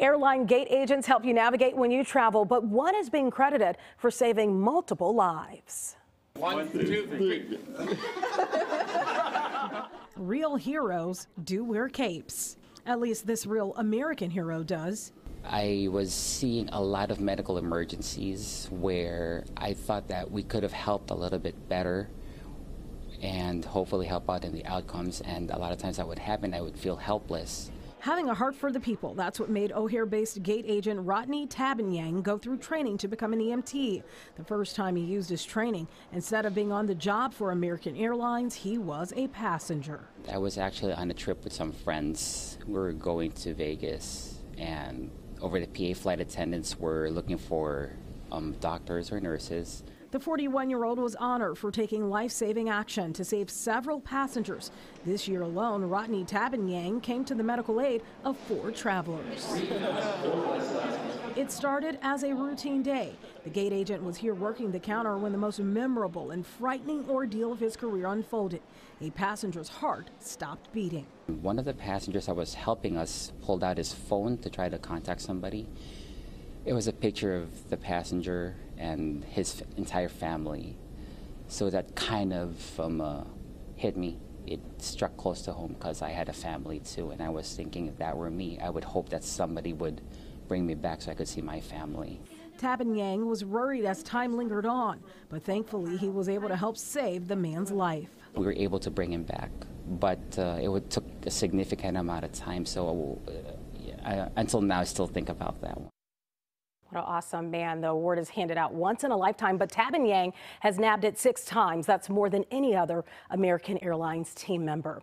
Airline gate agents help you navigate when you travel, but one is being credited for saving multiple lives. One, two, three. Real heroes do wear capes. At least this real American hero does. I was seeing a lot of medical emergencies where I thought that we could have helped a little bit better and hopefully help out in the outcomes, and a lot of times that would happen, I would feel helpless. Having a heart for the people, that's what made O'Hare-based gate agent Rodney Tabanyang go through training to become an EMT. The first time he used his training, instead of being on the job for American Airlines, he was a passenger. I was actually on a trip with some friends. We were going to Vegas, and over the PA flight attendants were looking for doctors or nurses. The 41-year-old was honored for taking life-saving action to save several passengers. This year alone, Rodney Tabanyang came to the medical aid of 4 travelers. It started as a routine day. The gate agent was here working the counter when the most memorable and frightening ordeal of his career unfolded. A passenger's heart stopped beating. One of the passengers that was helping us pulled out his phone to try to contact somebody. It was a picture of the passenger and his entire family, so that kind of hit me. It struck close to home because I had a family too, and I was thinking if that were me, I would hope that somebody would bring me back so I could see my family. Tabanyang was worried as time lingered on, but thankfully he was able to help save the man's life. We were able to bring him back, but it took a significant amount of time, so until now I still think about that one. What an awesome man. The award is handed out once in a lifetime, but Tabanyang has nabbed it 6 times. That's more than any other American Airlines team member.